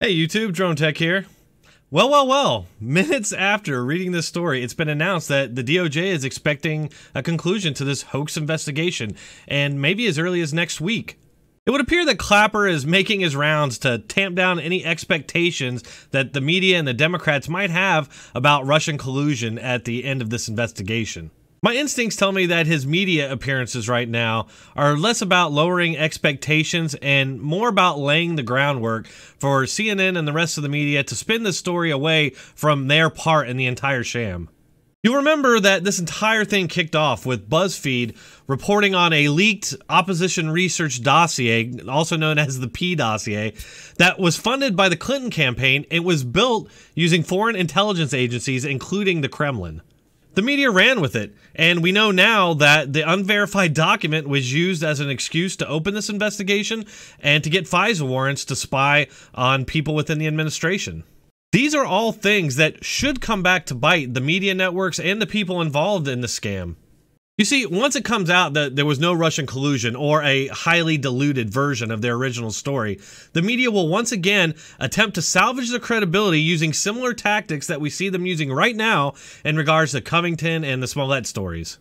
Hey YouTube, Drone Tech here. Well, minutes after reading this story, it's been announced that the DOJ is expecting a conclusion to this hoax investigation, and maybe as early as next week. It would appear that Clapper is making his rounds to tamp down any expectations that the media and the Democrats might have about Russian collusion at the end of this investigation. My instincts tell me that his media appearances right now are less about lowering expectations and more about laying the groundwork for CNN and the rest of the media to spin this story away from their part in the entire sham. You'll remember that this entire thing kicked off with BuzzFeed reporting on a leaked opposition research dossier, also known as the P dossier, that was funded by the Clinton campaign and was built using foreign intelligence agencies, including the Kremlin. The media ran with it, and we know now that the unverified document was used as an excuse to open this investigation and to get FISA warrants to spy on people within the administration. These are all things that should come back to bite the media networks and the people involved in the scam. You see, once it comes out that there was no Russian collusion or a highly diluted version of their original story, the media will once again attempt to salvage their credibility using similar tactics that we see them using right now in regards to Covington and the Smollett stories.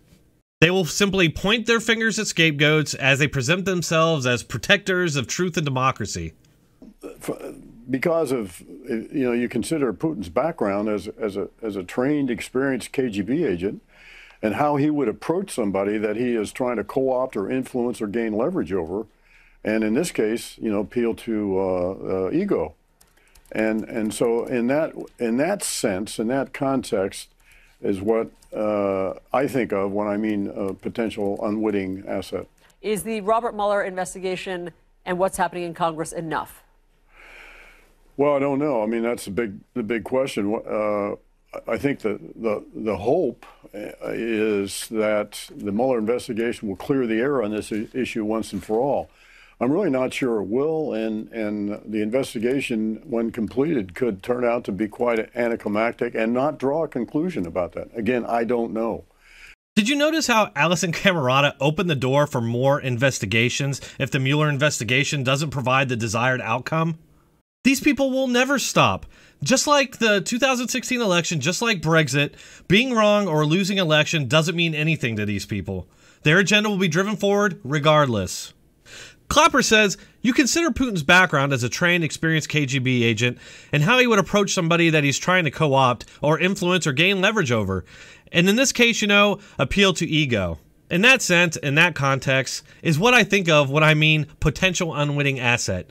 They will simply point their fingers at scapegoats as they present themselves as protectors of truth and democracy. Because of, you know, you consider Putin's background as a trained, experienced KGB agent, and how he would approach somebody that he is trying to co-opt or influence or gain leverage over, and in this case, you know, appeal to ego, and so in that sense, in that context, is what I think of when I mean a potential unwitting asset. Is the Robert Mueller investigation and what's happening in Congress enough? Well, I don't know. I mean, that's the big question. I think the hope is that the Mueller investigation will clear the air on this issue once and for all. I'm really not sure it will, and the investigation, when completed, could turn out to be quite anticlimactic and not draw a conclusion about that. Again, I don't know. Did you notice how Alison Camerata opened the door for more investigations if the Mueller investigation doesn't provide the desired outcome? These people will never stop. Just like the 2016 election, just like Brexit, being wrong or losing election doesn't mean anything to these people. Their agenda will be driven forward regardless. Clapper says, you consider Putin's background as a trained, experienced KGB agent and how he would approach somebody that he's trying to co-opt or influence or gain leverage over. And in this case, you know, appeal to ego. In that sense, in that context, is what I think of when I mean potential unwitting asset.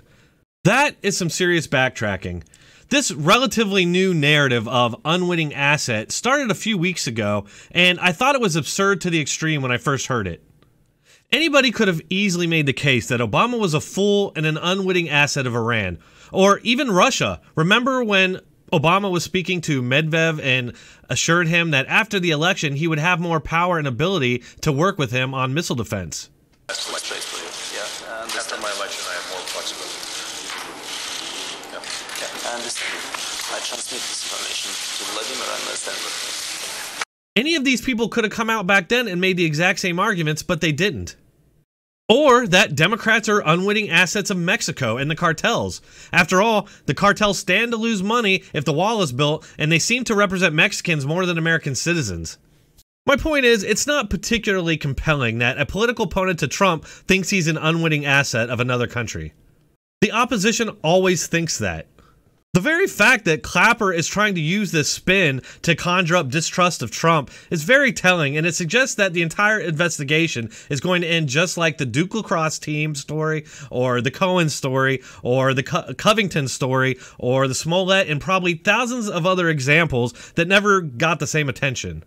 That is some serious backtracking. This relatively new narrative of unwitting asset started a few weeks ago, and I thought it was absurd to the extreme when I first heard it. Anybody could have easily made the case that Obama was a fool and an unwitting asset of Iran, or even Russia. Remember when Obama was speaking to Medvedev and assured him that after the election he would have more power and ability to work with him on missile defense? Any of these people could have come out back then and made the exact same arguments, but they didn't. Or that Democrats are unwitting assets of Mexico and the cartels. After all, the cartels stand to lose money if the wall is built, and they seem to represent Mexicans more than American citizens. My point is, it's not particularly compelling that a political opponent to Trump thinks he's an unwitting asset of another country. The opposition always thinks that. The very fact that Clapper is trying to use this spin to conjure up distrust of Trump is very telling, and it suggests that the entire investigation is going to end just like the Duke Lacrosse team story, or the Cohen story, or the Covington story, or the Smollett, and probably thousands of other examples that never got the same attention.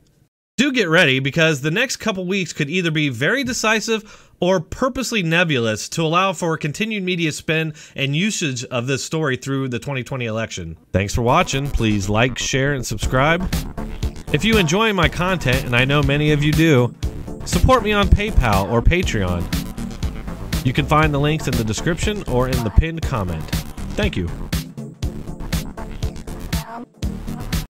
Do get ready, because the next couple weeks could either be very decisive or purposely nebulous to allow for continued media spin and usage of this story through the 2020 election. Thanks for watching. Please like, share, and subscribe. If you enjoy my content, and I know many of you do, support me on PayPal or Patreon. You can find the links in the description or in the pinned comment. Thank you.